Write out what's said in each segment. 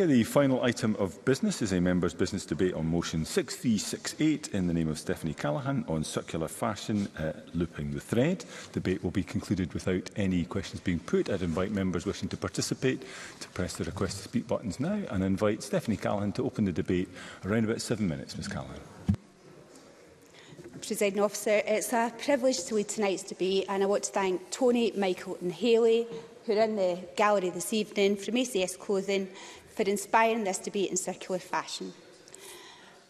Okay, the final item of business is a members' business debate on motion 6368 in the name of Stephanie Callaghan on circular fashion, looping the thread. Debate will be concluded without any questions being put. I'd invite members wishing to participate to press the request to speak buttons now, and invite Stephanie Callaghan to open the debate around about 7 minutes. Ms Callaghan. Presiding Officer, it's a privilege to lead tonight's debate, and I want to thank Tony, Michael and Hayley, who are in the gallery this evening, from ACS Clothing, for inspiring this debate in circular fashion.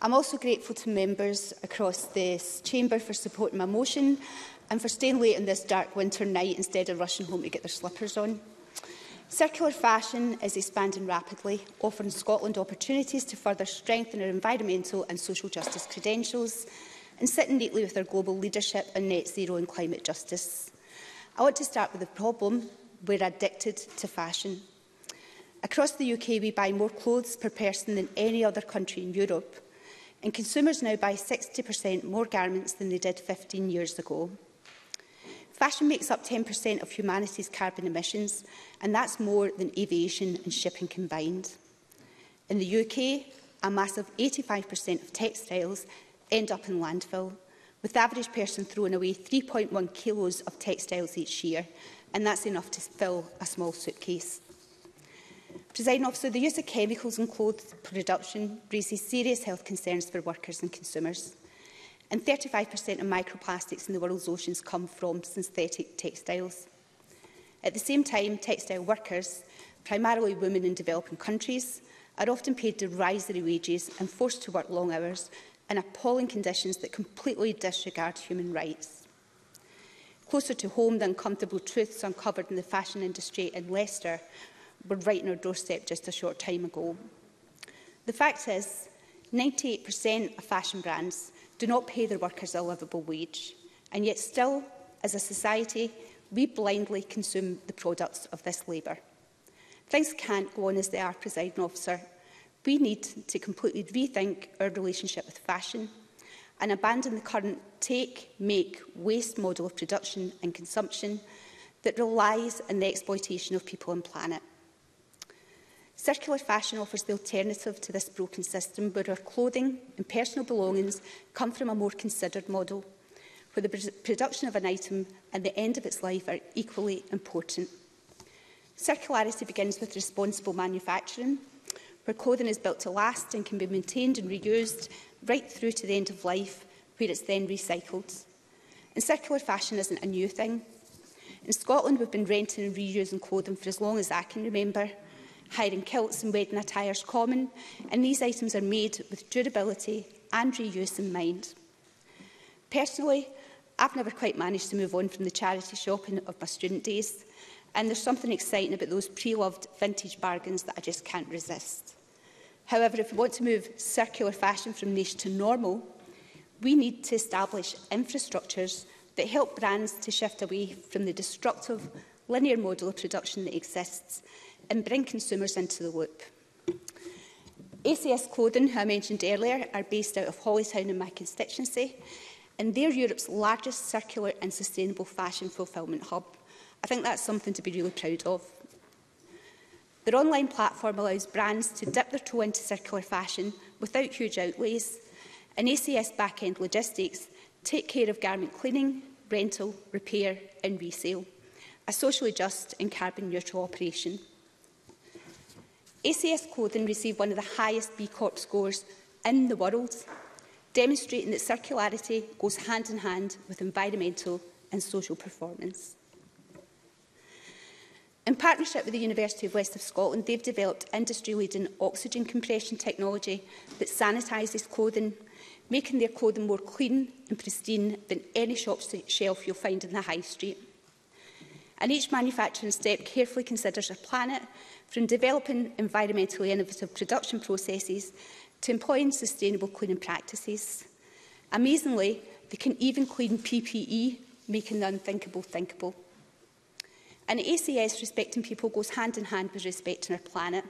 I'm also grateful to members across this chamber for supporting my motion and for staying late on this dark winter night instead of rushing home to get their slippers on. Circular fashion is expanding rapidly, offering Scotland opportunities to further strengthen our environmental and social justice credentials, and sitting neatly with our global leadership on net zero and climate justice. I want to start with the problem: we're addicted to fashion. Across the UK, we buy more clothes per person than any other country in Europe, and consumers now buy 60% more garments than they did 15 years ago. Fashion makes up 10% of humanity's carbon emissions, and that's more than aviation and shipping combined. In the UK, a massive 85% of textiles end up in landfill, with the average person throwing away 3.1 kilos of textiles each year, and that's enough to fill a small suitcase. Presiding Officer, the use of chemicals in clothes production raises serious health concerns for workers and consumers, and 35% of microplastics in the world's oceans come from synthetic textiles. At the same time, textile workers, primarily women in developing countries, are often paid derisory wages and forced to work long hours in appalling conditions that completely disregard human rights. Closer to home, the uncomfortable truths uncovered in the fashion industry in Leicester were right on our doorstep just a short time ago. The fact is, 98% of fashion brands do not pay their workers a livable wage, and yet still, as a society, we blindly consume the products of this labour. Things can't go on as they are, Presiding Officer. We need to completely rethink our relationship with fashion and abandon the current take, make, waste model of production and consumption that relies on the exploitation of people and planet. Circular fashion offers the alternative to this broken system, where our clothing and personal belongings come from a more considered model, where the production of an item and the end of its life are equally important. Circularity begins with responsible manufacturing, where clothing is built to last and can be maintained and reused right through to the end of life, where it's then recycled. And circular fashion isn't a new thing. In Scotland, we've been renting and reusing clothing for as long as I can remember, hiring kilts and wedding attire is common, and these items are made with durability and reuse in mind. Personally, I've never quite managed to move on from the charity shopping of my student days, and there's something exciting about those pre-loved vintage bargains that I just can't resist. However, if we want to move circular fashion from niche to normal, we need to establish infrastructures that help brands to shift away from the destructive, linear model of production that exists and bring consumers into the loop. ACS Clothing, who I mentioned earlier, are based out of Hollytown in my constituency, and they're Europe's largest circular and sustainable fashion fulfilment hub. I think that's something to be really proud of. Their online platform allows brands to dip their toe into circular fashion without huge outlays, and ACS back-end logistics take care of garment cleaning, rental, repair and resale, a socially just and carbon neutral operation. ACS Clothing received one of the highest B Corp scores in the world, demonstrating that circularity goes hand in hand with environmental and social performance. In partnership with the University of West of Scotland, they've developed industry-leading oxygen compression technology that sanitises clothing, making their clothing more clean and pristine than any shop shelf you'll find in the high street. And each manufacturing step carefully considers our planet, from developing environmentally innovative production processes to employing sustainable cleaning practices. Amazingly, they can even clean PPE, making the unthinkable thinkable. And at ACS, respecting people goes hand in hand with respecting our planet.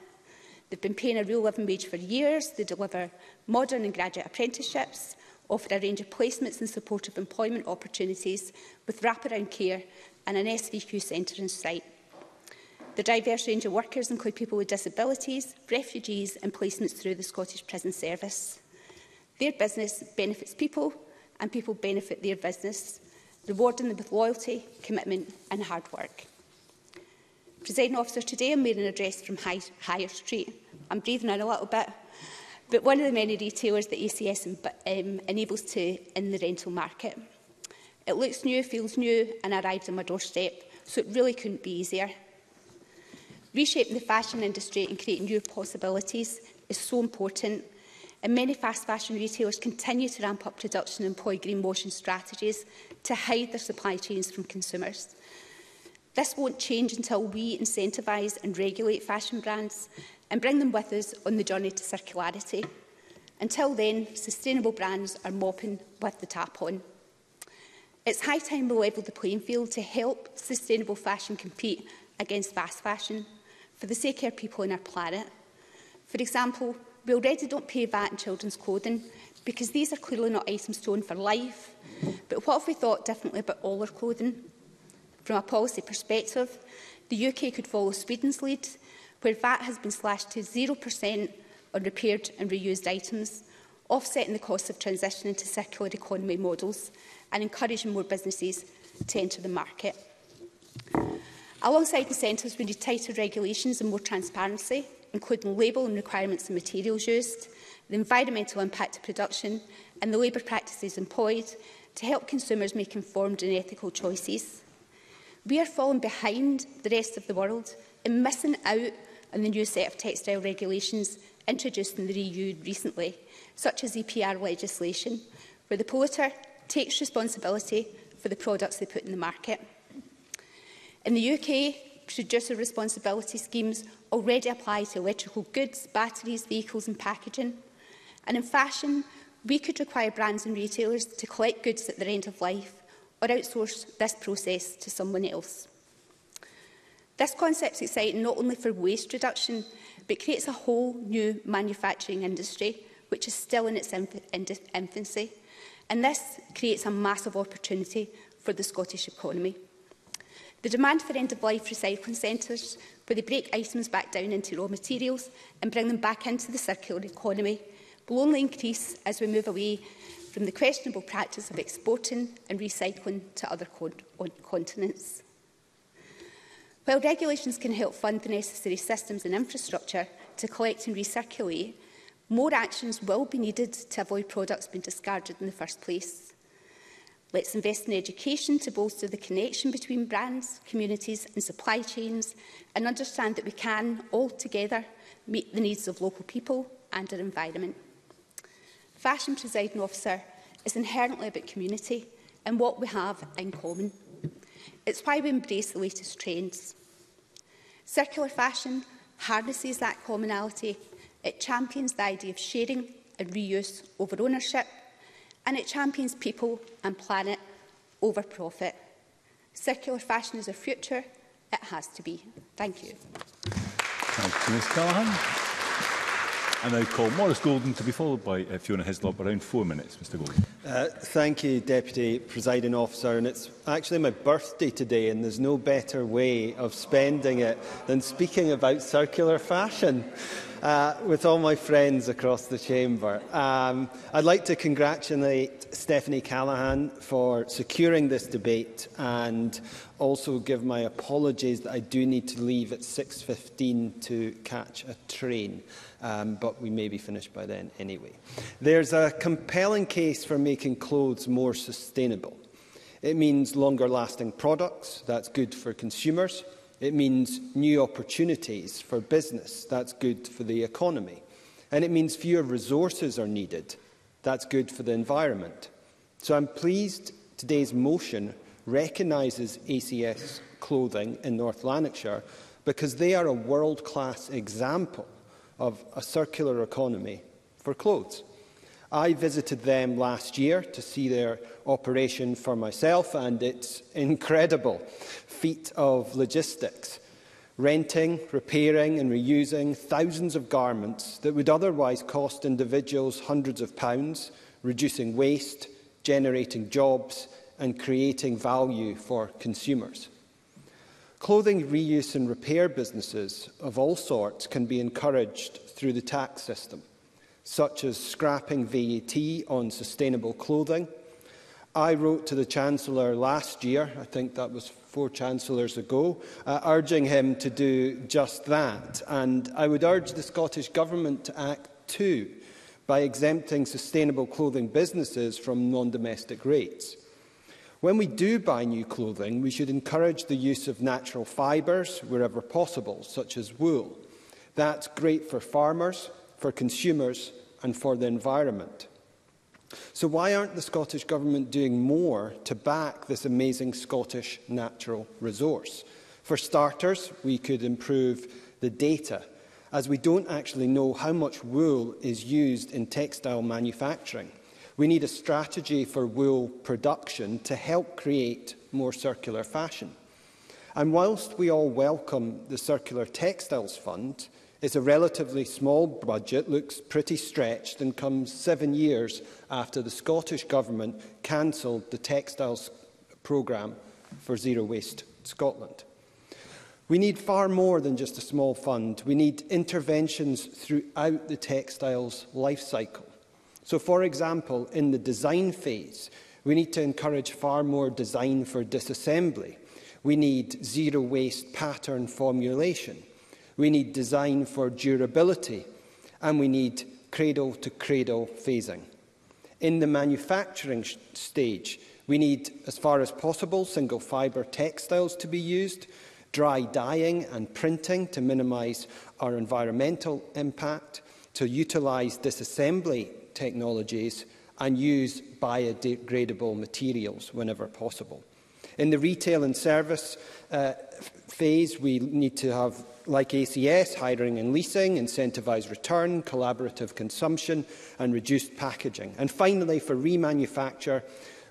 They've been paying a real living wage for years. They deliver modern and graduate apprenticeships, offer a range of placements and supportive employment opportunities with wraparound care and an SVQ centre in sight. The diverse range of workers include people with disabilities, refugees and placements through the Scottish Prison Service. Their business benefits people and people benefit their business, rewarding them with loyalty, commitment and hard work. Presiding Officer, today I'm making an address from Higher Street. I'm breathing in a little bit, but one of the many retailers that ACS enables to in the rental market. It looks new, feels new and arrived on my doorstep, so it really couldn't be easier. Reshaping the fashion industry and creating new possibilities is so important, and many fast fashion retailers continue to ramp up production and employ greenwashing strategies to hide their supply chains from consumers. This won't change until we incentivise and regulate fashion brands and bring them with us on the journey to circularity. Until then, sustainable brands are mopping with the tap on. It's high time we level the playing field to help sustainable fashion compete against fast fashion, for the sake of people on our planet. For example, we already don't pay VAT in children's clothing because these are clearly not items stolen for life. But what if we thought differently about all our clothing? From a policy perspective, the UK could follow Sweden's lead, where VAT has been slashed to 0% on repaired and reused items, offsetting the cost of transitioning to circular economy models and encouraging more businesses to enter the market. Alongside incentives, we need tighter regulations and more transparency, including label and requirements on materials used, the environmental impact of production and the labour practices employed to help consumers make informed and ethical choices. We are falling behind the rest of the world and missing out on the new set of textile regulations introduced in the EU recently, such as EPR legislation, where the polluter takes responsibility for the products they put in the market. In the UK, producer responsibility schemes already apply to electrical goods, batteries, vehicles and packaging. And in fashion, we could require brands and retailers to collect goods at their end of life or outsource this process to someone else. This concept is exciting not only for waste reduction, but creates a whole new manufacturing industry, which is still in its infancy. And this creates a massive opportunity for the Scottish economy. The demand for end-of-life recycling centres, where they break items back down into raw materials and bring them back into the circular economy, will only increase as we move away from the questionable practice of exporting and recycling to other continents. While regulations can help fund the necessary systems and infrastructure to collect and recirculate, more actions will be needed to avoid products being discarded in the first place. Let's invest in education to bolster the connection between brands, communities and supply chains, and understand that we can, all together, meet the needs of local people and our environment. Fashion, Presiding Officer, is inherently about community and what we have in common. It's why we embrace the latest trends. Circular fashion harnesses that commonality. It champions the idea of sharing and reuse over ownership, and it champions people and planet over profit. Circular fashion is our future. It has to be. Thank you. Thank you, Ms Callaghan. I now call Maurice Golden to be followed by Fiona Hislop. Around 4 minutes, Mr Golden. Thank you, Deputy Presiding Officer. And it's actually my birthday today, and there's no better way of spending it than speaking about circular fashion. With all my friends across the chamber. I'd like to congratulate Stephanie Callaghan for securing this debate and also give my apologies that I do need to leave at 6:15 to catch a train, but we may be finished by then anyway. There's a compelling case for making clothes more sustainable. It means longer lasting products, that's good for consumers. It means new opportunities for business. That's good for the economy. And it means fewer resources are needed. That's good for the environment. So I'm pleased today's motion recognises ACS Clothing in North Lanarkshire because they are a world-class example of a circular economy for clothes. I visited them last year to see their operation for myself, and it's incredible feat of logistics, renting, repairing and reusing thousands of garments that would otherwise cost individuals hundreds of pounds, reducing waste, generating jobs and creating value for consumers. Clothing reuse and repair businesses of all sorts can be encouraged through the tax system, such as scrapping VAT on sustainable clothing. I wrote to the Chancellor last year, I think that was 4 Chancellors ago, urging him to do just that. And I would urge the Scottish Government to act too, by exempting sustainable clothing businesses from non-domestic rates. When we do buy new clothing, we should encourage the use of natural fibres wherever possible, such as wool. That's great for farmers, for consumers and for the environment. So why aren't the Scottish Government doing more to back this amazing Scottish natural resource? For starters, we could improve the data, as we don't actually know how much wool is used in textile manufacturing. We need a strategy for wool production to help create more circular fashion. And whilst we all welcome the Circular Textiles Fund, it's a relatively small budget, looks pretty stretched and comes 7 years after the Scottish Government cancelled the textiles programme for Zero Waste Scotland. We need far more than just a small fund. We need interventions throughout the textiles life cycle. So, for example, in the design phase, we need to encourage far more design for disassembly. We need zero-waste pattern formulation. We need design for durability. And we need cradle-to-cradle phasing. In the manufacturing stage, we need, as far as possible, single-fibre textiles to be used, dry dyeing and printing to minimise our environmental impact, to utilise disassembly technologies and use biodegradable materials whenever possible. In the retail and service phase, we need to have, like ACS, hiring and leasing, incentivised return, collaborative consumption and reduced packaging. And finally, for remanufacture,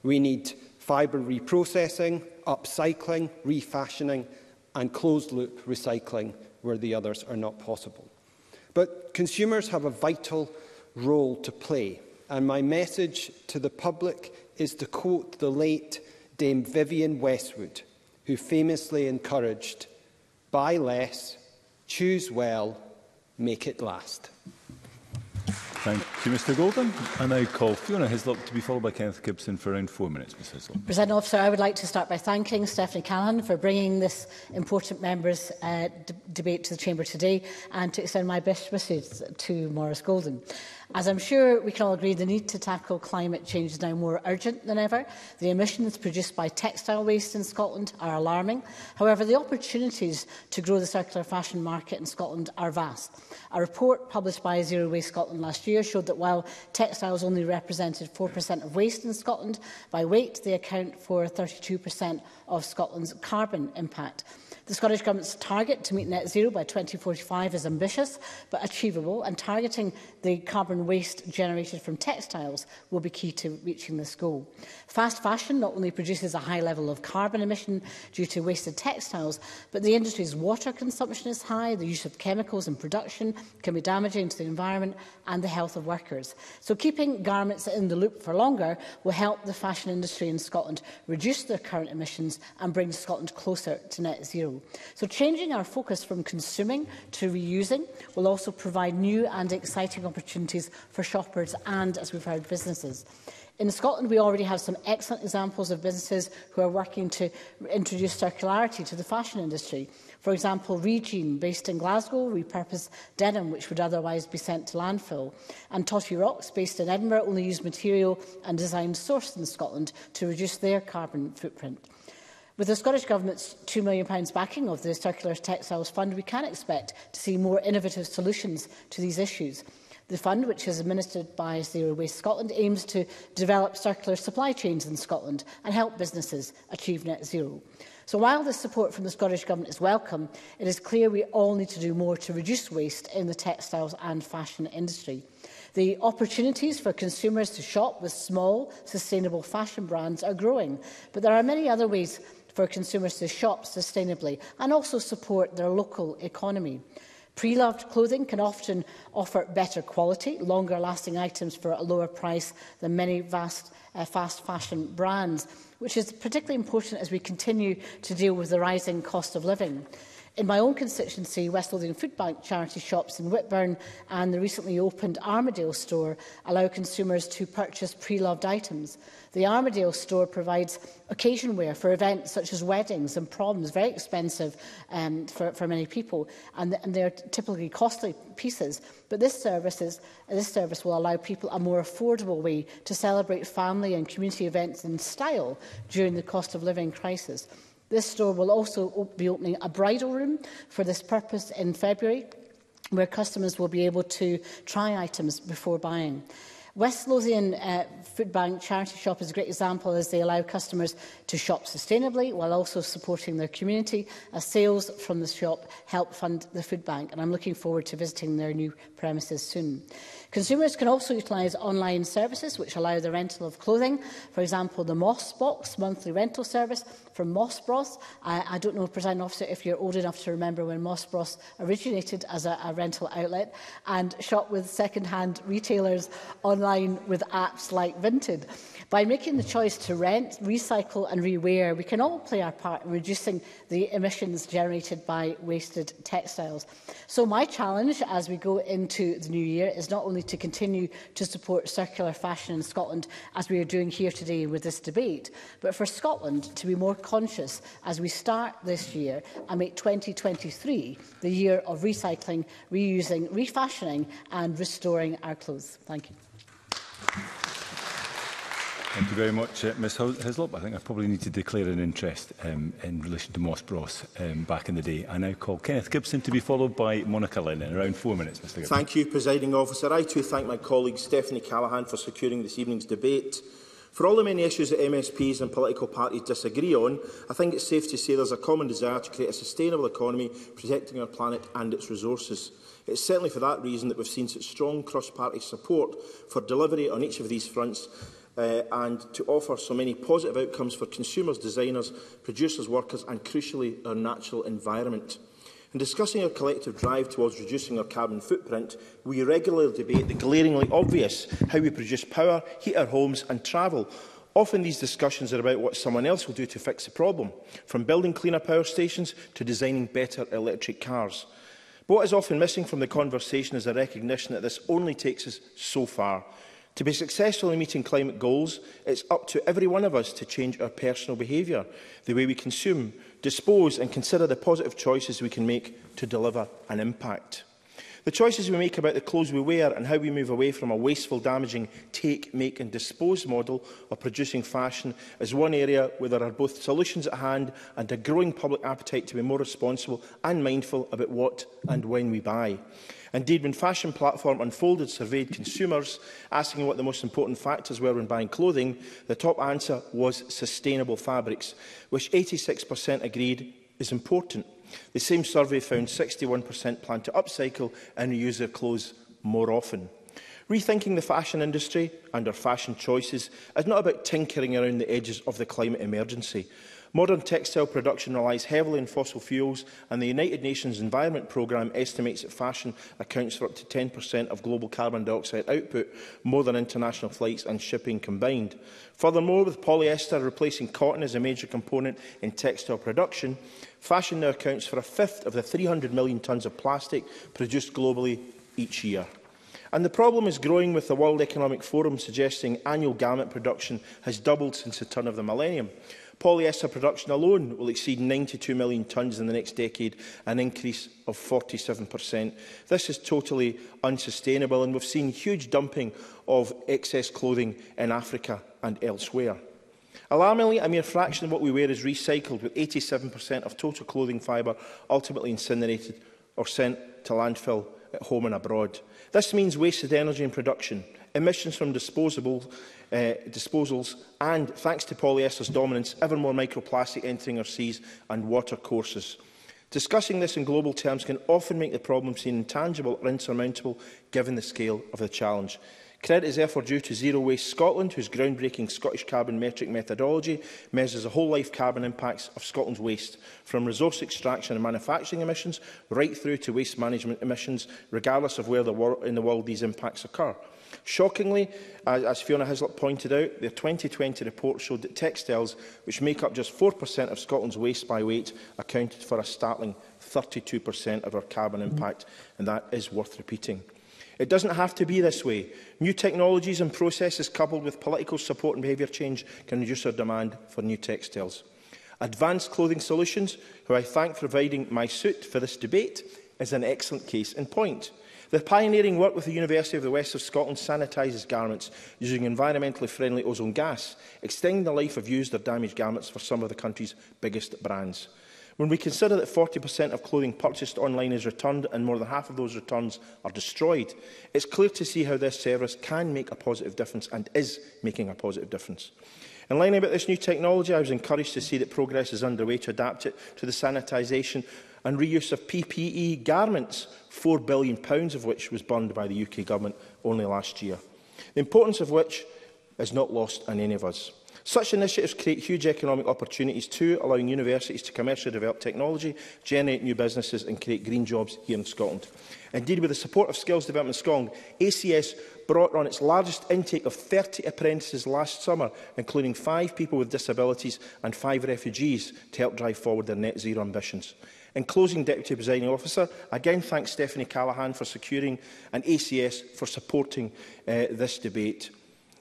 we need fibre reprocessing, upcycling, refashioning and closed-loop recycling where the others are not possible. But consumers have a vital role to play, and my message to the public is to quote the late Dame Vivienne Westwood, who famously encouraged, "Buy less, choose well, make it last." Thank you, Mr Goldin. I now call Fiona Hislop to be followed by Kenneth Gibson for around 4 minutes. Ms Hislop. President Officer, I would like to start by thanking Stephanie Callaghan for bringing this important members' debate to the Chamber today, and to extend my best wishes to Maurice Goldin. As I'm sure we can all agree, the need to tackle climate change is now more urgent than ever. The emissions produced by textile waste in Scotland are alarming. However, the opportunities to grow the circular fashion market in Scotland are vast. A report published by Zero Waste Scotland last year showed that while textiles only represented 4% of waste in Scotland, by weight they account for 32% of Scotland's carbon impact. The Scottish Government's target to meet net zero by 2045 is ambitious but achievable, and targeting the carbon waste generated from textiles will be key to reaching this goal. Fast fashion not only produces a high level of carbon emission due to wasted textiles, but the industry's water consumption is high, the use of chemicals in production can be damaging to the environment and the health of workers. So keeping garments in the loop for longer will help the fashion industry in Scotland reduce their current emissions and bring Scotland closer to net zero. So changing our focus from consuming to reusing will also provide new and exciting opportunities for shoppers and, as we've heard, businesses. In Scotland, we already have some excellent examples of businesses who are working to introduce circularity to the fashion industry. For example, Rejeane, based in Glasgow, repurposed denim which would otherwise be sent to landfill. And Toffee Rocks, based in Edinburgh, only used material and design sourced in Scotland to reduce their carbon footprint. With the Scottish Government's £2 million backing of the Circular Textiles Fund, we can expect to see more innovative solutions to these issues. The fund, which is administered by Zero Waste Scotland, aims to develop circular supply chains in Scotland and help businesses achieve net zero. So while this support from the Scottish Government is welcome, it is clear we all need to do more to reduce waste in the textiles and fashion industry. The opportunities for consumers to shop with small, sustainable fashion brands are growing, but there are many other ways for consumers to shop sustainably and also support their local economy. Pre-loved clothing can often offer better quality, longer-lasting items for a lower price than many fast fashion brands, which is particularly important as we continue to deal with the rising cost of living. In my own constituency, West Lothian Foodbank charity shops in Whitburn and the recently opened Armadale store allow consumers to purchase pre-loved items. The Armadale store provides occasion wear for events such as weddings and proms, very expensive for many people, and they're typically costly pieces. But this service will allow people a more affordable way to celebrate family and community events in style during the cost of living crisis. This store will also be opening a bridal room for this purpose in February, where customers will be able to try items before buying. West Lothian Foodbank charity shop is a great example, as they allow customers to shop sustainably while also supporting their community, as sales from the shop help fund the food bank, and I'm looking forward to visiting their new premises soon. Consumers can also utilise online services which allow the rental of clothing, for example the Moss Box monthly rental service from Moss Bros. I don't know, President Officer, if you're old enough to remember when Moss Bros originated as a rental outlet, and shop with second-hand retailers online with apps like Vinted. By making the choice to rent, recycle and rewear, we can all play our part in reducing the emissions generated by wasted textiles. So my challenge as we go into the new year is not only to continue to support circular fashion in Scotland, as we are doing here today with this debate, but for Scotland to be more conscious as we start this year and make 2023 the year of recycling, reusing, refashioning and restoring our clothes. Thank you. Thank you very much, Ms Hislop. I think I probably need to declare an interest in relation to Moss Bros back in the day. I now call Kenneth Gibson to be followed by Monica Lennon. Around 4 minutes, Mr Gibson. Thank you, Presiding Officer. I too thank my colleague Stephanie Callaghan for securing this evening's debate. For all the many issues that MSPs and political parties disagree on, I think it's safe to say there's a common desire to create a sustainable economy, protecting our planet and its resources. It's certainly for that reason that we've seen such strong cross-party support for delivery on each of these fronts, and to offer so many positive outcomes for consumers, designers, producers, workers and, crucially, our natural environment. In discussing our collective drive towards reducing our carbon footprint, we regularly debate the glaringly obvious: how we produce power, heat our homes and travel. Often these discussions are about what someone else will do to fix the problem, from building cleaner power stations to designing better electric cars. But what is often missing from the conversation is a recognition that this only takes us so far. To be successful in meeting climate goals, it's up to every one of us to change our personal behaviour, the way we consume, dispose and consider the positive choices we can make to deliver an impact. The choices we make about the clothes we wear and how we move away from a wasteful, damaging take, make and dispose model of producing fashion is one area where there are both solutions at hand and a growing public appetite to be more responsible and mindful about what and when we buy. Indeed, when fashion platform Unfolded surveyed consumers, asking what the most important factors were when buying clothing, the top answer was sustainable fabrics, which 86% agreed is important. The same survey found 61% plan to upcycle and reuse their clothes more often. Rethinking the fashion industry and our fashion choices is not about tinkering around the edges of the climate emergency. Modern textile production relies heavily on fossil fuels, and the United Nations Environment Programme estimates that fashion accounts for up to 10% of global carbon dioxide output, more than international flights and shipping combined. Furthermore, with polyester replacing cotton as a major component in textile production, fashion now accounts for a fifth of the 300 million tonnes of plastic produced globally each year. And the problem is growing, with the World Economic Forum suggesting annual garment production has doubled since the turn of the millennium. Polyester production alone will exceed 92 million tonnes in the next decade, an increase of 47%. This is totally unsustainable, and we've seen huge dumping of excess clothing in Africa and elsewhere. Alarmingly, a mere fraction of what we wear is recycled, with 87% of total clothing fibre ultimately incinerated or sent to landfill at home and abroad. This means wasted energy in production, emissions from disposals and, thanks to polyester's dominance, ever more microplastic entering our seas and water courses. Discussing this in global terms can often make the problem seem intangible or insurmountable, given the scale of the challenge. Credit is therefore due to Zero Waste Scotland, whose groundbreaking Scottish carbon metric methodology measures the whole life carbon impacts of Scotland's waste, from resource extraction and manufacturing emissions right through to waste management emissions, regardless of where in the world these impacts occur. Shockingly, as Fiona Hislop pointed out, their 2020 report showed that textiles, which make up just 4% of Scotland's waste by weight, accounted for a startling 32% of our carbon impact, and that is worth repeating. It doesn't have to be this way. New technologies and processes coupled with political support and behaviour change can reduce our demand for new textiles. Advanced Clothing Solutions, who I thank for providing my suit for this debate, is an excellent case in point. Their pioneering work with the University of the West of Scotland sanitises garments using environmentally friendly ozone gas, extending the life of used or damaged garments for some of the country's biggest brands. When we consider that 40% of clothing purchased online is returned and more than half of those returns are destroyed, it's clear to see how this service can make a positive difference and is making a positive difference. In learning about this new technology, I was encouraged to see that progress is underway to adapt it to the sanitisation and reuse of PPE garments, £4 billion of which was burned by the UK Government only last year, the importance of which is not lost on any of us. Such initiatives create huge economic opportunities too, allowing universities to commercially develop technology, generate new businesses and create green jobs here in Scotland. Indeed, with the support of Skills Development Scotland, ACS brought on its largest intake of 30 apprentices last summer, including 5 people with disabilities and 5 refugees, to help drive forward their net zero ambitions. In closing, Deputy Presiding Officer, I again thank Stephanie Callaghan for securing and ACS for supporting this debate.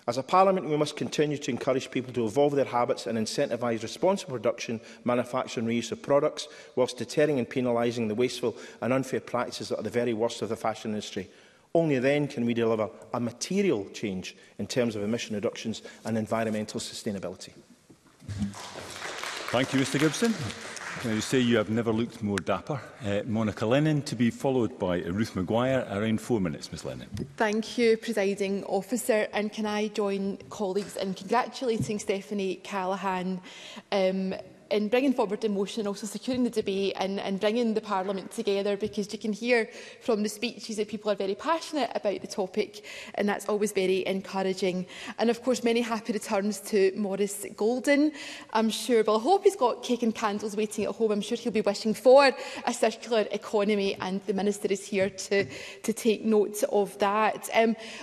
As a Parliament, we must continue to encourage people to evolve their habits and incentivise responsible production, manufacture and reuse of products, whilst deterring and penalising the wasteful and unfair practices that are the very worst of the fashion industry. Only then can we deliver a material change in terms of emission reductions and environmental sustainability. Thank you, Mr Gibson. Can I say you have never looked more dapper. Monica Lennon, to be followed by Ruth Maguire. Around 4 minutes, Ms Lennon. Thank you, Presiding Officer. And can I join colleagues in congratulating Stephanie Callaghan in bringing forward the motion, also securing the debate and bringing the Parliament together, because you can hear from the speeches that people are very passionate about the topic, and that's always very encouraging. And of course, many happy returns to Maurice Golden. I'm sure, well, I hope he's got cake and candles waiting at home. I'm sure he'll be wishing for a circular economy, and the Minister is here to take note of that.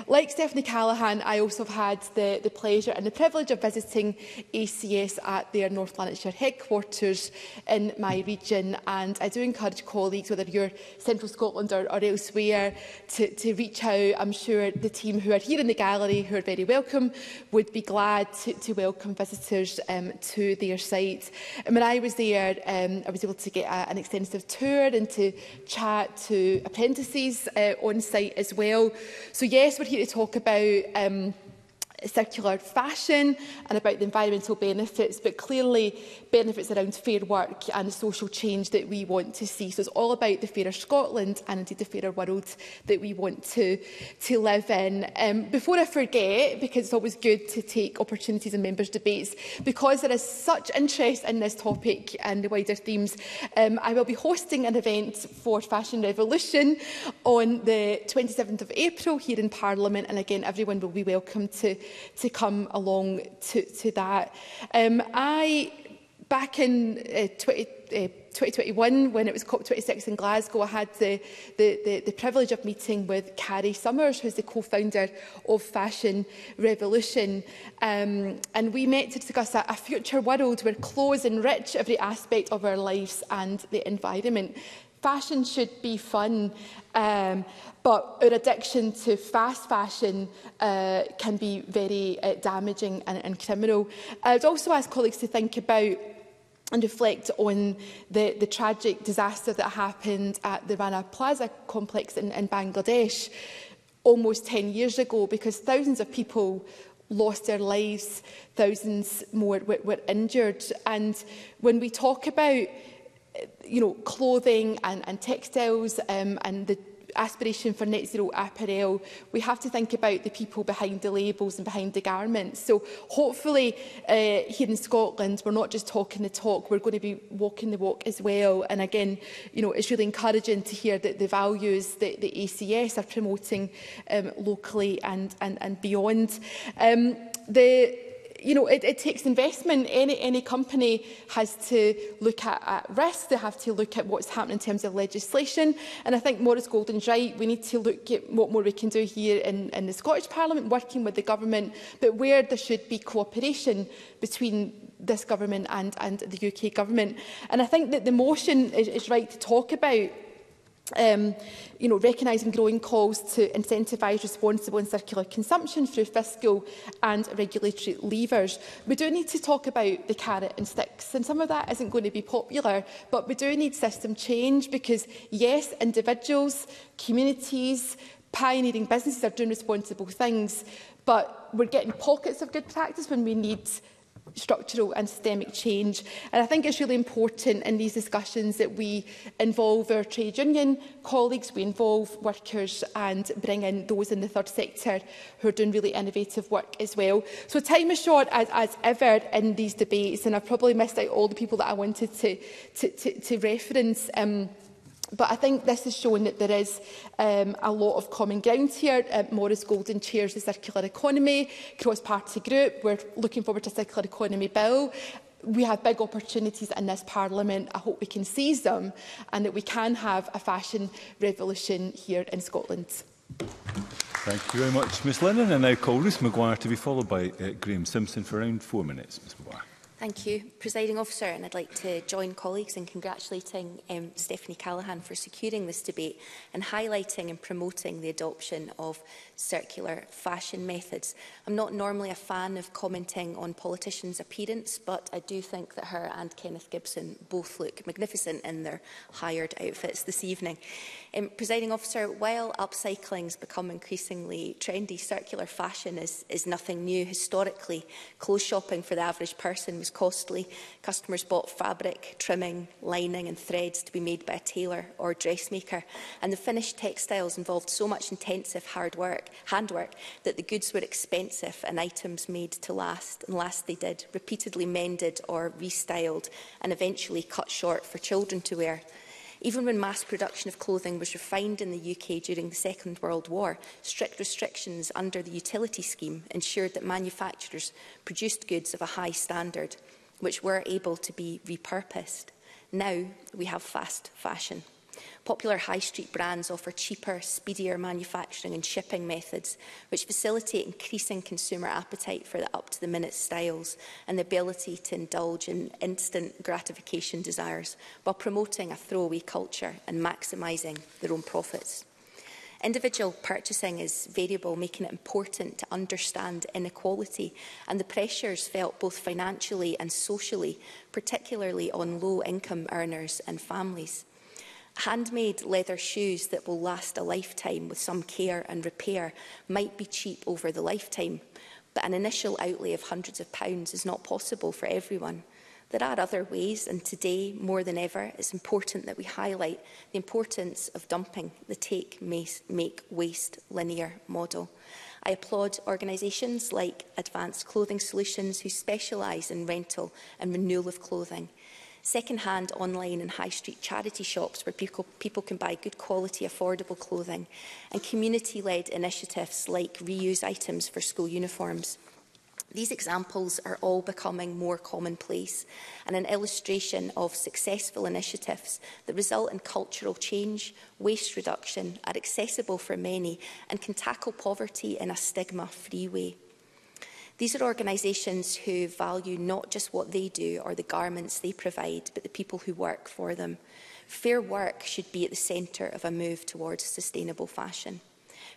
Like Stephanie Callaghan, I also have had the pleasure and the privilege of visiting ACS at their North Lanarkshire headquarters in my region, and I do encourage colleagues, whether you're Central Scotland or elsewhere, to reach out. I'm sure the team who are here in the gallery, who are very welcome, would be glad to welcome visitors to their site. And when I was there, I was able to get an extensive tour and to chat to apprentices on site as well. So yes, we're here to talk about circular fashion and about the environmental benefits, but clearly benefits around fair work and the social change that we want to see. So it's all about the fairer Scotland and indeed the fairer world that we want to live in. Before I forget, because it's always good to take opportunities in members' debates, because there is such interest in this topic and the wider themes, I will be hosting an event for Fashion Revolution on the 27th of April here in Parliament, and again everyone will be welcome to come along to that. Back in 2021, when it was COP26 in Glasgow, I had the privilege of meeting with Carry Somers, who's the co-founder of Fashion Revolution. And we met to discuss a future world where clothes enrich every aspect of our lives and the environment. Fashion should be fun, but our addiction to fast fashion can be very damaging and criminal. I would also ask colleagues to think about and reflect on the tragic disaster that happened at the Rana Plaza complex in Bangladesh almost 10 years ago, because thousands of people lost their lives, thousands more were injured. And when we talk about clothing and textiles and the aspiration for net zero apparel, we have to think about the people behind the labels and behind the garments. So hopefully here in Scotland, we're not just talking the talk, we're going to be walking the walk as well. And again, you know, it's really encouraging to hear that the values that the ACS are promoting locally and beyond. You know, it takes investment. Any company has to look at risk. They have to look at what's happening in terms of legislation. And I think Maurice Golden's right. We need to look at what more we can do here in the Scottish Parliament, working with the government, but where there should be cooperation between this government and the UK government. And I think that the motion is right to talk about you know, recognising growing calls to incentivise responsible and circular consumption through fiscal and regulatory levers. We do need to talk about the carrot and sticks, and some of that isn't going to be popular, but we do need system change because, yes, individuals, communities, pioneering businesses are doing responsible things, but we're getting pockets of good practice when we need structural and systemic change. And I think it's really important in these discussions that we involve our trade union colleagues, we involve workers and bring in those in the third sector who are doing really innovative work as well. So time is short as ever in these debates, and I've probably missed out all the people that I wanted to reference. But I think this has shown that there is a lot of common ground here. Maurice Golden chairs the Circular Economy Cross-Party Group. We're looking forward to a Circular Economy Bill. We have big opportunities in this Parliament. I hope we can seize them and that we can have a fashion revolution here in Scotland. Thank you very much, Ms Lennon. I now call Ruth Maguire to be followed by Graeme Simpson for around 4 minutes. Ms Maguire. Thank you, Presiding Officer, and I'd like to join colleagues in congratulating Stephanie Callaghan for securing this debate and highlighting and promoting the adoption of circular fashion methods. I'm not normally a fan of commenting on politicians' appearance, but I do think that her and Kenneth Gibson both look magnificent in their hired outfits this evening. Presiding Officer, while upcycling has become increasingly trendy, circular fashion is nothing new. Historically, clothes shopping for the average person was costly. Customers bought fabric, trimming, lining and threads to be made by a tailor or dressmaker. And the finished textiles involved so much intensive hard work, handwork, that the goods were expensive and items made to last. And last they did, repeatedly mended or restyled and eventually cut short for children to wear. Even when mass production of clothing was refined in the UK during the Second World War, strict restrictions under the utility scheme ensured that manufacturers produced goods of a high standard, which were able to be repurposed. Now we have fast fashion. Popular high street brands offer cheaper, speedier manufacturing and shipping methods, which facilitate increasing consumer appetite for the up-to-the-minute styles and the ability to indulge in instant gratification desires, while promoting a throwaway culture and maximising their own profits. Individual purchasing is variable, making it important to understand inequality and the pressures felt both financially and socially, particularly on low-income earners and families. Handmade leather shoes that will last a lifetime with some care and repair might be cheap over the lifetime, but an initial outlay of hundreds of pounds is not possible for everyone. There are other ways, and today, more than ever, it's important that we highlight the importance of dumping the take, make, waste linear model. I applaud organisations like Advanced Clothing Solutions, who specialise in rental and renewal of clothing. Second-hand online and high street charity shops where people can buy good quality, affordable clothing, and community-led initiatives like reuse items for school uniforms. These examples are all becoming more commonplace and an illustration of successful initiatives that result in cultural change, waste reduction, are accessible for many and can tackle poverty in a stigma-free way. These are organisations who value not just what they do or the garments they provide, but the people who work for them. Fair work should be at the centre of a move towards sustainable fashion.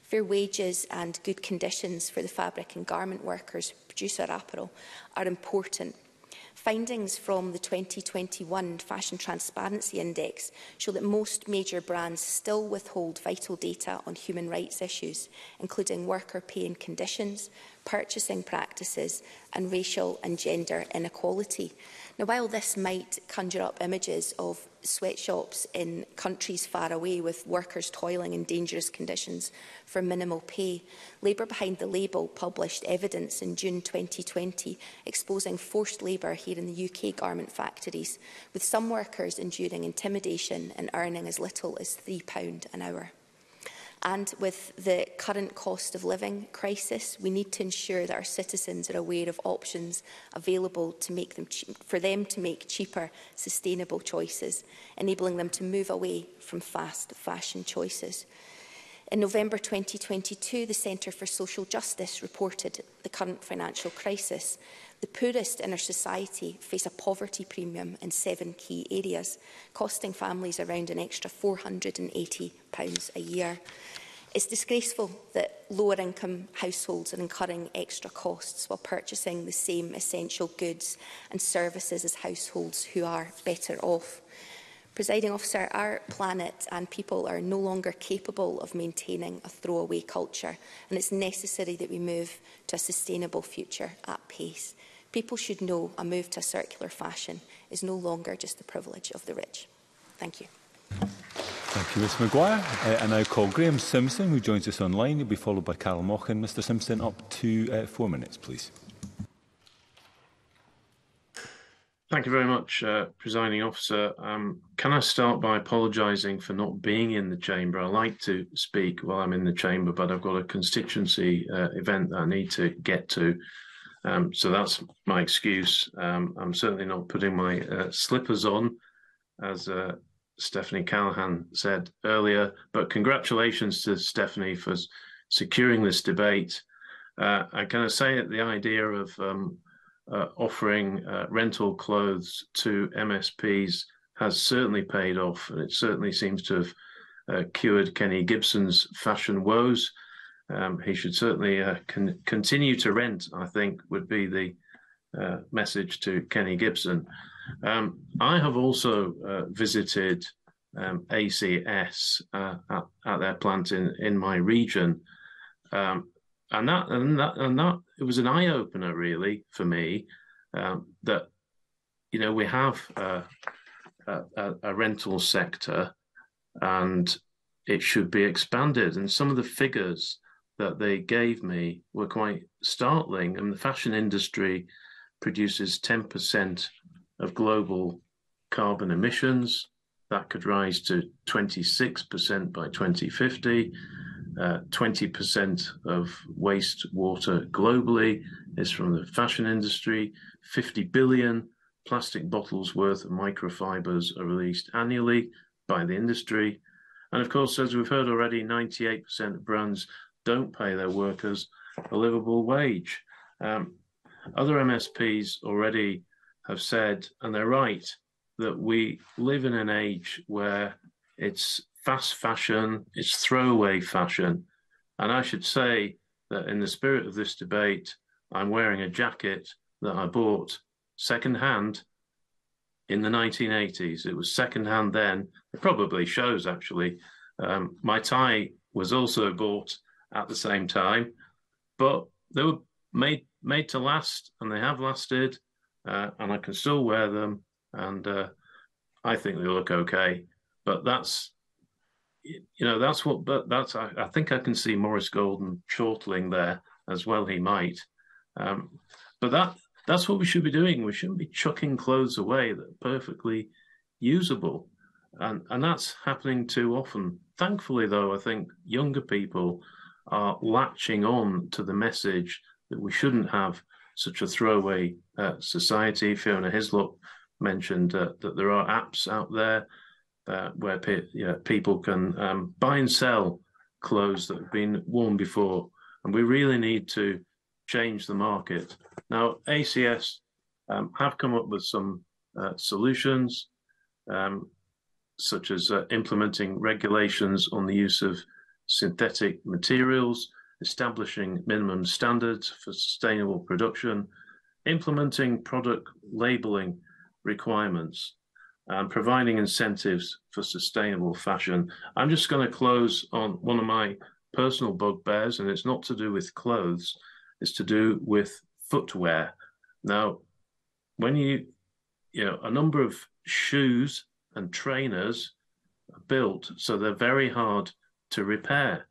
Fair wages and good conditions for the fabric and garment workers who produce our apparel are important. Findings from the 2021 Fashion Transparency Index show that most major brands still withhold vital data on human rights issues, including worker pay and conditions, purchasing practices, and racial and gender inequality. Now, while this might conjure up images of sweatshops in countries far away with workers toiling in dangerous conditions for minimal pay, Labour Behind the Label published evidence in June 2020 exposing forced labour here in the UK garment factories, with some workers enduring intimidation and earning as little as £3 an hour. And with the current cost of living crisis, we need to ensure that our citizens are aware of options available to make them for them to make cheaper, sustainable choices, enabling them to move away from fast fashion choices. In November 2022, the Centre for Social Justice reported the current financial crisis. The poorest in our society face a poverty premium in 7 key areas, costing families around an extra £480 a year. It's disgraceful that lower-income households are incurring extra costs while purchasing the same essential goods and services as households who are better off. Presiding Officer, our planet and people are no longer capable of maintaining a throwaway culture, and it's necessary that we move to a sustainable future at pace. People should know a move to circular fashion is no longer just the privilege of the rich. Thank you. Thank you, Ms Maguire. I now call Graeme Simpson, who joins us online. He'll be followed by Carol Mochan. Mr Simpson, up to 4 minutes, please. Thank you very much, Presiding Officer. Can I start by apologising for not being in the chamber? I like to speak while I'm in the chamber, but I've got a constituency event that I need to get to, so that's my excuse. I'm certainly not putting my slippers on, as Stephanie Callaghan said earlier, but congratulations to Stephanie for securing this debate. Can I say that the idea of offering rental clothes to MSPs has certainly paid off, and it certainly seems to have cured Kenny Gibson's fashion woes. He should certainly continue to rent, I think, would be the message to Kenny Gibson. I have also visited ACS at their plant in my region, and it was an eye-opener, really, for me, that, you know, we have a rental sector and it should be expanded. And some of the figures that they gave me were quite startling. And the fashion industry produces 10% of global carbon emissions. That could rise to 26% by 2050. 20% of waste water globally is from the fashion industry. 50 billion plastic bottles worth of microfibers are released annually by the industry. And of course, as we've heard already, 98% of brands don't pay their workers a livable wage. Other MSPs already have said, and they're right, that we live in an age where it's fast fashion, it's throwaway fashion. And I should say that in the spirit of this debate, I'm wearing a jacket that I bought secondhand in the 1980s. It was secondhand then. It probably shows, actually. My tie was also bought at the same time, but they were made to last, and they have lasted, and I can still wear them, and I think they look okay. But that's, you know, that's what. But that's. I think I can see Maurice Golden chortling there as well. He might. But that's what we should be doing. We shouldn't be chucking clothes away that are perfectly usable, and that's happening too often. Thankfully, though, I think younger people are latching on to the message that we shouldn't have such a throwaway society. Fiona Hislop mentioned that there are apps out there where people can buy and sell clothes that have been worn before, and we really need to change the market. Now, ACS have come up with some solutions, such as implementing regulations on the use of synthetic materials, establishing minimum standards for sustainable production, implementing product labelling requirements, and providing incentives for sustainable fashion. I'm just going to close on one of my personal bugbears, and it's not to do with clothes, it's to do with footwear. Now, when you a number of shoes and trainers are built so they're very hard to repair.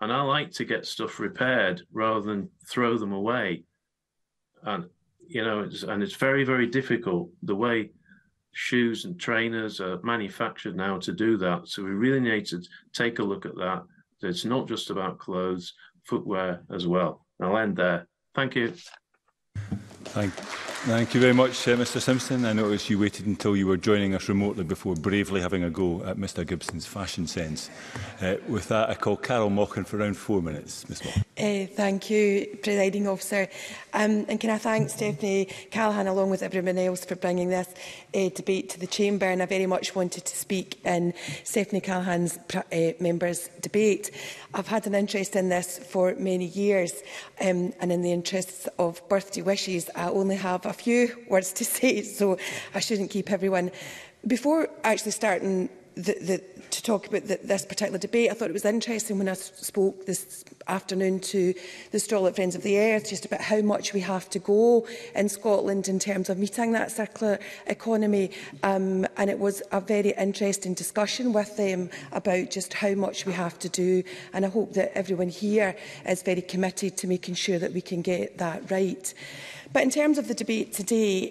And I like to get stuff repaired rather than throw them away. And, it's very, very difficult the way shoes and trainers are manufactured now to do that. So we really need to take a look at that. It's not just about clothes, footwear as well. I'll end there. Thank you. Thank you very much, Mr Simpson. I noticed you waited until you were joining us remotely before bravely having a go at Mr Gibson's fashion sense. With that, I call Carol Mochan for around 4 minutes. Ms Mochan. Thank you, Presiding Officer. And can I thank Stephanie Callaghan, along with everyone else, for bringing this debate to the Chamber. And I very much wanted to speak in Stephanie Callaghan's members' debate. I've had an interest in this for many years, and in the interests of birthday wishes, I only have a few words to say, so I shouldn't keep everyone. Before actually starting to talk about this particular debate, I thought it was interesting when I spoke this afternoon to the Stroll at Friends of the Earth just about how much we have to go in Scotland in terms of meeting that circular economy, and it was a very interesting discussion with them about just how much we have to do, and I hope that everyone here is very committed to making sure that we can get that right. But in terms of the debate today,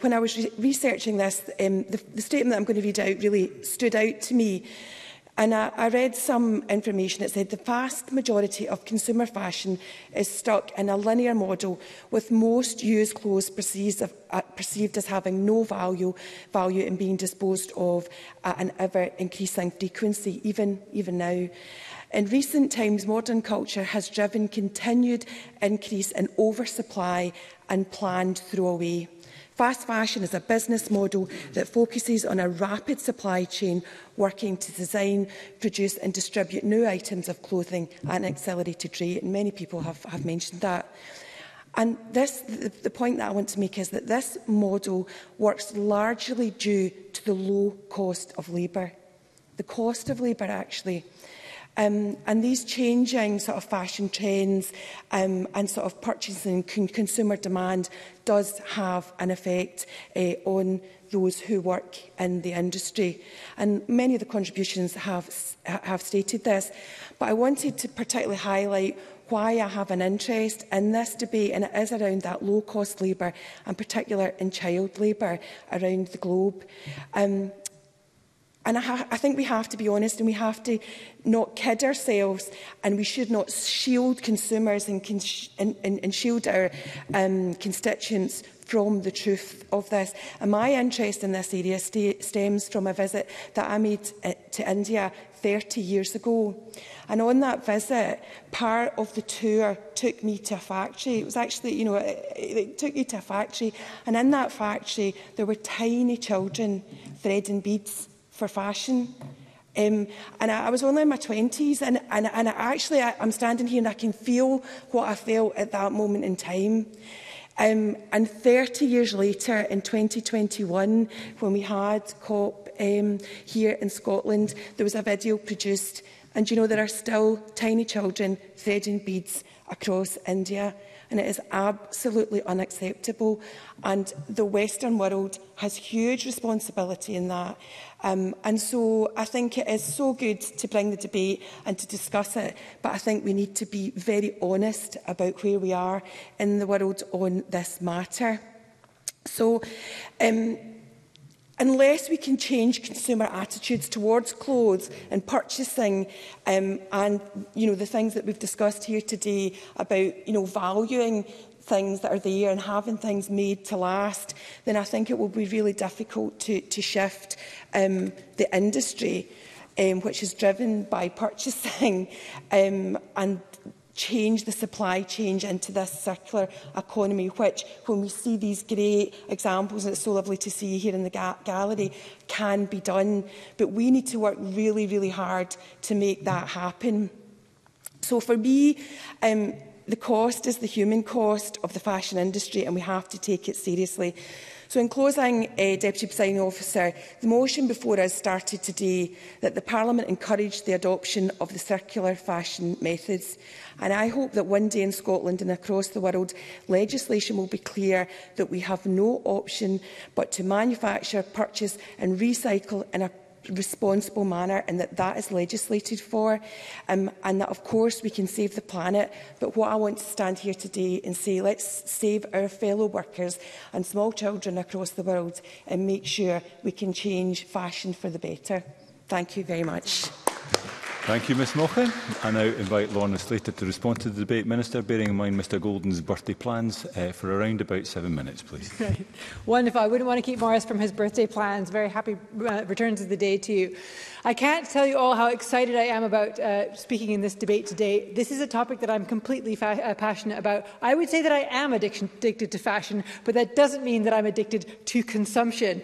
when I was researching this, the statement that I'm going to read out really stood out to me. And I read some information that said the vast majority of consumer fashion is stuck in a linear model, with most used clothes perceived as having no value and being disposed of at an ever-increasing frequency, even now. In recent times, modern culture has driven continued increase in oversupply and planned throwaway. Fast fashion is a business model that focuses on a rapid supply chain working to design, produce and distribute new items of clothing at an accelerated rate, and many people have mentioned that. And the point that I want to make is that this model works largely due to the low cost of labour. The cost of labour, actually. And these changing sort of fashion trends and sort of purchasing consumer demand does have an effect on those who work in the industry. And many of the contributions have stated this. But I wanted to particularly highlight why I have an interest in this debate, and it is around that low-cost labour, and particular in child labour around the globe. And I think we have to be honest, and we have to not kid ourselves, and we should not shield consumers and shield our constituents from the truth of this. And my interest in this area stems from a visit that I made to India 30 years ago. And on that visit, part of the tour took me to a factory. It was actually, it took you to a factory. And in that factory, there were tiny children threading beads for fashion. And I was only in my 20s, and actually I'm standing here and I can feel what I felt at that moment in time. And 30 years later, in 2021, when we had COP here in Scotland, there was a video produced, and there are still tiny children threading beads across India. And it is absolutely unacceptable, and the Western world has huge responsibility in that. And so I think it is so good to bring the debate and to discuss it, but I think we need to be very honest about where we are in the world on this matter. So unless we can change consumer attitudes towards clothes and purchasing, and the things that we've discussed here today about valuing things that are there and having things made to last, then I think it will be really difficult to shift the industry, which is driven by purchasing, and change the supply chain into this circular economy, which, when we see these great examples, and it's so lovely to see here in the gallery, can be done. But we need to work really, really hard to make that happen. So for me, the cost is the human cost of the fashion industry, and we have to take it seriously. So in closing, Deputy Presiding Officer, the motion before us started today that the Parliament encouraged the adoption of the circular fashion methods. And I hope that one day in Scotland and across the world, legislation will be clear that we have no option but to manufacture, purchase and recycle in a responsible manner, and that that is legislated for, and that of course we can save the planet. But what I want to stand here today and say, let's save our fellow workers and small children across the world and make sure we can change fashion for the better. Thank you very much. Thank you, Ms Nochin. I now invite Lorna Slater to respond to the debate. Minister, bearing in mind Mr Goldin's birthday plans, for around about 7 minutes, please. Right. Wonderful. I wouldn't want to keep Morris from his birthday plans. Very happy returns of the day to you. I can't tell you all how excited I am about speaking in this debate today. This is a topic that I'm completely passionate about. I would say that I am addicted to fashion, but that doesn't mean that I'm addicted to consumption.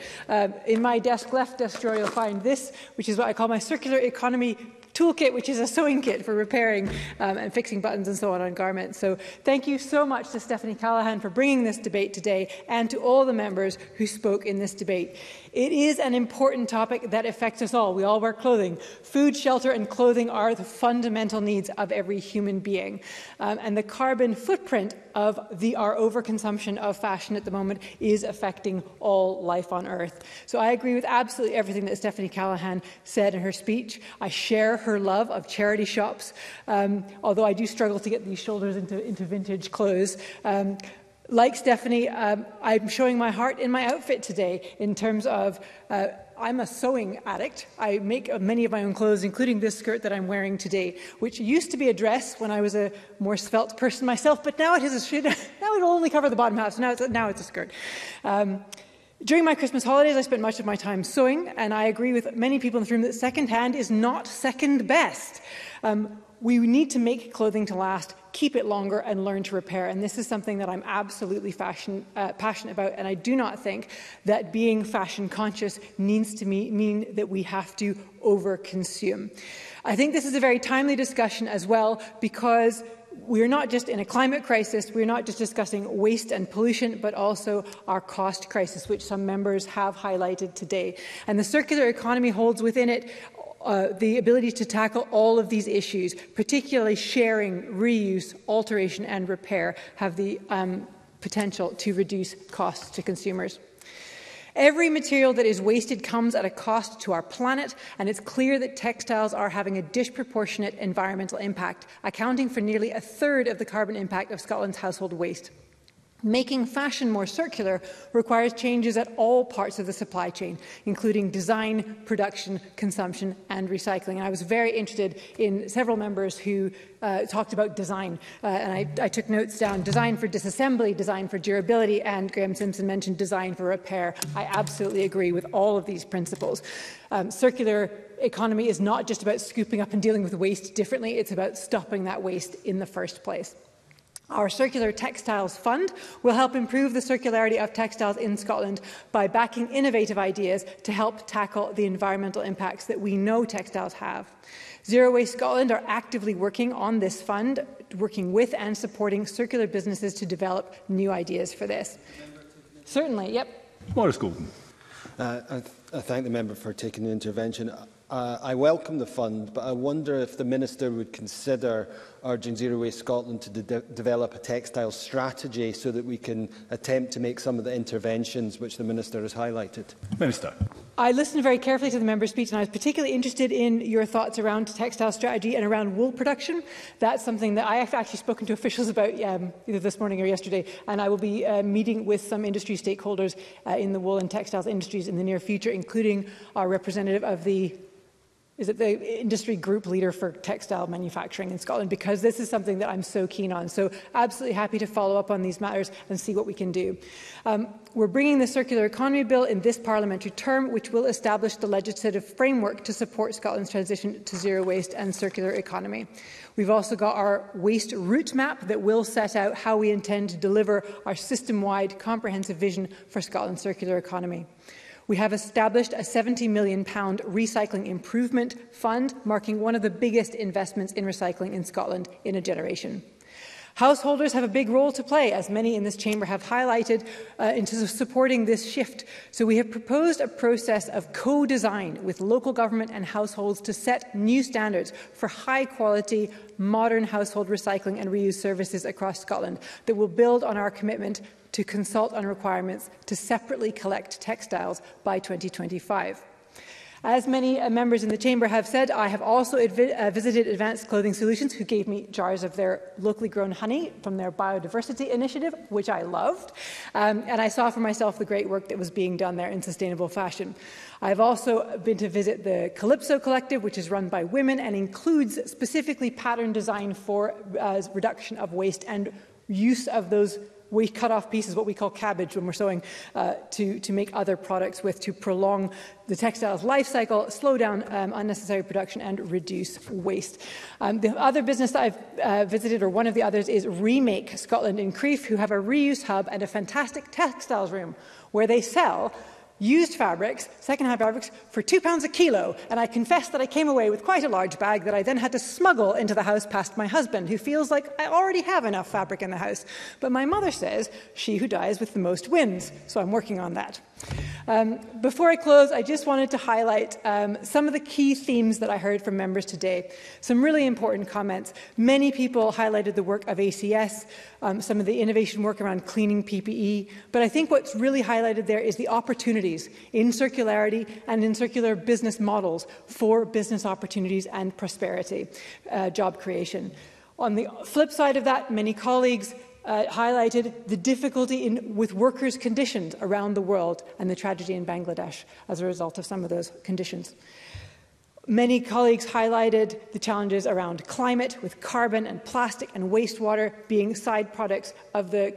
In my left desk drawer, you'll find this, which is what I call my circular economy toolkit, which is a sewing kit for repairing and fixing buttons and so on garments. So thank you so much to Stephanie Callaghan for bringing this debate today, and to all the members who spoke in this debate. It is an important topic that affects us all. We all wear clothing. Food, shelter and clothing are the fundamental needs of every human being. And the carbon footprint of our overconsumption of fashion at the moment is affecting all life on Earth. So I agree with absolutely everything that Stephanie Callaghan said in her speech. I share her love of charity shops, although I do struggle to get these shoulders into vintage clothes. Like Stephanie, I'm showing my heart in my outfit today in terms of I'm a sewing addict. I make many of my own clothes, including this skirt that I'm wearing today, which used to be a dress when I was a more svelte person myself, but now it is now it'll only cover the bottom half, so now it's a skirt. During my Christmas holidays, I spent much of my time sewing, and I agree with many people in this room that secondhand is not second best. We need to make clothing to last, keep it longer and learn to repair. And this is something that I'm absolutely passionate about. And I do not think that being fashion conscious needs to mean that we have to overconsume. I think this is a very timely discussion as well, because we're not just in a climate crisis, we're not just discussing waste and pollution, but also our cost crisis, which some members have highlighted today. And the circular economy holds within it the ability to tackle all of these issues, particularly sharing, reuse, alteration and repair have the potential to reduce costs to consumers. Every material that is wasted comes at a cost to our planet, and it's clear that textiles are having a disproportionate environmental impact, accounting for nearly a third of the carbon impact of Scotland's household waste. Making fashion more circular requires changes at all parts of the supply chain, including design, production, consumption and recycling. And I was very interested in several members who talked about design, and I took notes down. Design for disassembly, design for durability, and Graham Simpson mentioned design for repair. I absolutely agree with all of these principles. Circular economy is not just about scooping up and dealing with waste differently, it's about stopping that waste in the first place. Our Circular Textiles Fund will help improve the circularity of textiles in Scotland by backing innovative ideas to help tackle the environmental impacts that we know textiles have. Zero Waste Scotland are actively working on this fund, working with and supporting circular businesses to develop new ideas for this. Certainly, yep. Maurice Golden. I thank the member for taking the intervention. I welcome the fund, but I wonder if the Minister would consider urging Zero Waste Scotland to develop a textile strategy so that we can attempt to make some of the interventions which the Minister has highlighted. Minister. I listened very carefully to the member's speech, and I was particularly interested in your thoughts around textile strategy and around wool production. That's something that I have actually spoken to officials about either this morning or yesterday, and I will be meeting with some industry stakeholders in the wool and textiles industries in the near future, including our representative of the the industry group leader for textile manufacturing in Scotland, because this is something that I'm so keen on. So absolutely happy to follow up on these matters and see what we can do. We're bringing the Circular Economy Bill in this parliamentary term, which will establish the legislative framework to support Scotland's transition to zero waste and circular economy. We've also got our waste route map that will set out how we intend to deliver our system-wide comprehensive vision for Scotland's circular economy. We have established a £70 million recycling improvement fund, marking one of the biggest investments in recycling in Scotland in a generation. Householders have a big role to play, as many in this chamber have highlighted, in terms of supporting this shift. So we have proposed a process of co-design with local government and households to set new standards for high-quality, modern household recycling and reuse services across Scotland that will build on our commitment to consult on requirements to separately collect textiles by 2025. As many members in the Chamber have said, I have also visited Advanced Clothing Solutions, who gave me jars of their locally grown honey from their biodiversity initiative, which I loved, and I saw for myself the great work that was being done there in sustainable fashion. I've also been to visit the Calypso Collective, which is run by women and includes specifically pattern design for reduction of waste and use of those we cut off pieces, what we call cabbage when we're sewing, to make other products with, to prolong the textile's life cycle, slow down unnecessary production and reduce waste. The other business that I've visited, or one of the others, is Remake Scotland in Creef, who have a reuse hub and a fantastic textiles room where they sell used fabrics, second-hand fabrics, for £2 a kilo, and I confess that I came away with quite a large bag that I then had to smuggle into the house past my husband, who feels like I already have enough fabric in the house. But my mother says, she who dies with the most wins, so I'm working on that. Before I close, I just wanted to highlight some of the key themes that I heard from members today. Some really important comments. Many people highlighted the work of ACS, some of the innovation work around cleaning PPE, but I think what's really highlighted there is the opportunities in circularity and in circular business models for business opportunities and prosperity, job creation. On the flip side of that, many colleagues highlighted the difficulty with workers' conditions around the world and the tragedy in Bangladesh as a result of some of those conditions. Many colleagues highlighted the challenges around climate, with carbon and plastic and wastewater being side products of the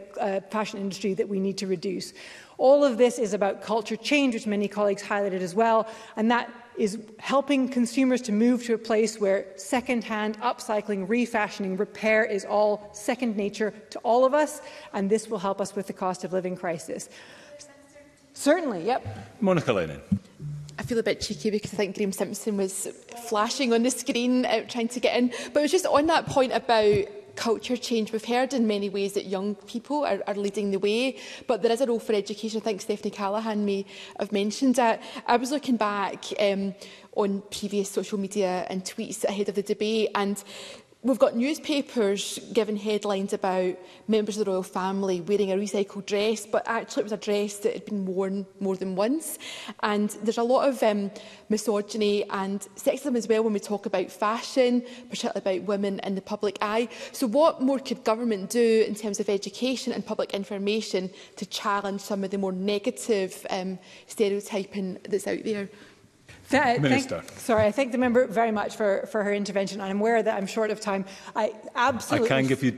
fashion industry that we need to reduce. All of this is about culture change, which many colleagues highlighted as well, and that is helping consumers to move to a place where second-hand, upcycling, refashioning, repair is all second nature to all of us, and this will help us with the cost of living crisis. Certainly, yep. Monica Lennon. I feel a bit cheeky because I think Graeme Simpson was flashing on the screen trying to get in, but it was just on that point about culture change. We've heard in many ways that young people are leading the way, but there is a role for education. I think Stephanie Callaghan may have mentioned that. I was looking back on previous social media and tweets ahead of the debate, and we've got newspapers giving headlines about members of the royal family wearing a recycled dress, but actually it was a dress that had been worn more than once. And there's a lot of misogyny and sexism as well when we talk about fashion, particularly about women in the public eye. So what more could government do in terms of education and public information to challenge some of the more negative stereotyping that's out there? Minister. Sorry, I thank the member very much for her intervention. I'm aware that I'm short of time. I absolutely. I can give you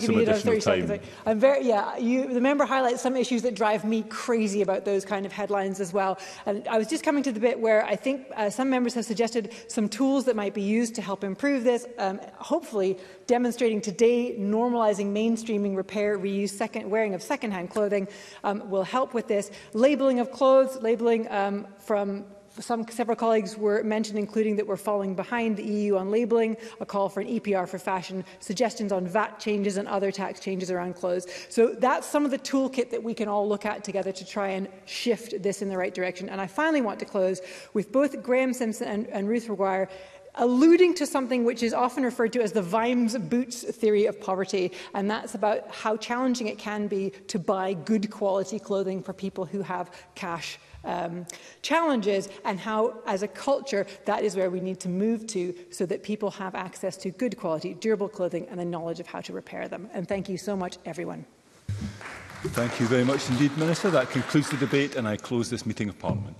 some additional time. I'm very, yeah. The member highlights some issues that drive me crazy about those kind of headlines as well. And I was just coming to the bit where I think some members have suggested some tools that might be used to help improve this. Hopefully, demonstrating today, normalising, mainstreaming, repair, reuse, wearing of second-hand clothing will help with this. Labelling of clothes, labelling from. Several colleagues were mentioned, including that we're falling behind the EU on labelling, a call for an EPR for fashion, suggestions on VAT changes and other tax changes around clothes. So that's some of the toolkit that we can all look at together to try and shift this in the right direction. And I finally want to close with both Graeme Simpson and Ruth Maguire alluding to something which is often referred to as the Vimes Boots theory of poverty, and that's about how challenging it can be to buy good quality clothing for people who have cash challenges, and how, as a culture, that is where we need to move to so that people have access to good quality, durable clothing and the knowledge of how to repair them. And thank you so much, everyone. Thank you very much indeed, Minister. That concludes the debate, and I close this meeting of Parliament.